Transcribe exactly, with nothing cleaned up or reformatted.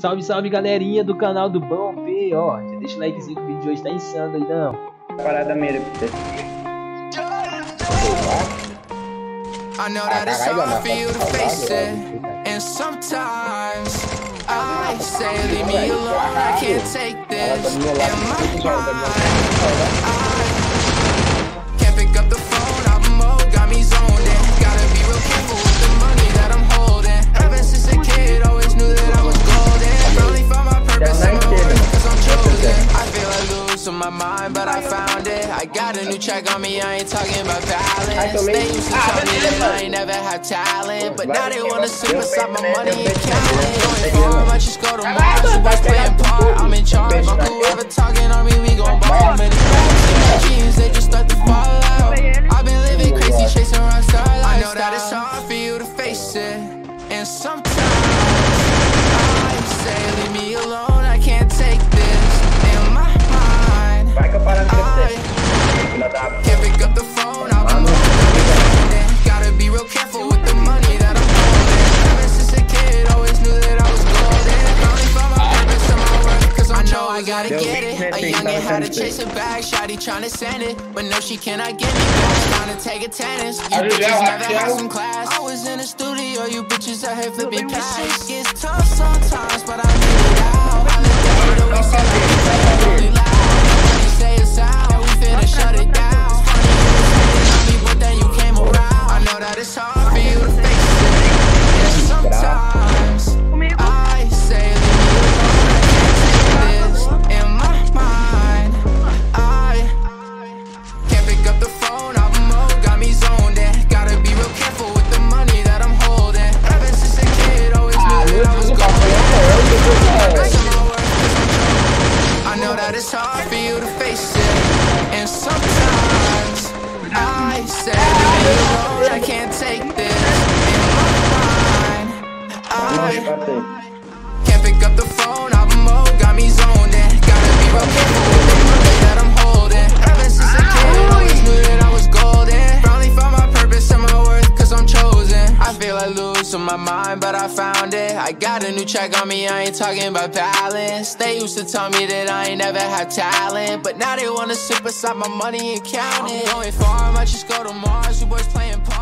Salve, salve, galerinha do canal do Bom P, ó. Já deixa o likezinho que o vídeo de hoje tá insano aí, não. Parada merda, puta. Check on me, I ain't talking about balance. They used to tell me that I ain't never had talent, but now they wanna supersize my money and count. Going farm, I just go to Mars. You boys playing part, I'm in charge. Uncle whoever talking on me, we gon' bomb. Many dreams, they just start to fall out. I've been living crazy, chasing rock star lifestyle. I know that it's hard for you to face it, and sometimes I say, leave me alone, I can't take this. In my mind, I can't pick up the phone, I'll be moving. Gotta be real careful with the money that I'm holding. Ever since a kid, always knew that I was golden. Only found my purpose in my work, cause I know I gotta get it. A youngin' had to chase a bag, shawty tryna send it, but no, she cannot get me back. Tryna take attendance, you bitches never had some class. I was in the studio, you bitches out here flipping cash. It's tough sometimes, but I need it out. I look at the way somebody plays really loud. They say it's out. Shut it down. But then you came around. I know that it's hard for you to fix it. Sometimes I say that you can't take this. In my mind, I can't pick up the phone. I'm old, got me zoned in. Gotta be real careful with the money that I'm holding. Ever since a kid, always knew that I was golden. I know that it's hard for you to face it. And sometimes I say that I can't take this. In my mind, I can't pick up the phone. I'm old, got me zoned in. Gotta be real careful with the money that I'm holding. Ever since a kid, always knew that I was golden. Finally found my purpose and my worth, cause I'm chosen. I feel I lose in my mind, but I found it. I got a new check on me, I ain't talking about balance. They used to tell me that I ain't never had talent, but now they wanna supersize my money and count it. I'm going farm, I just go to Mars, you boys playing part.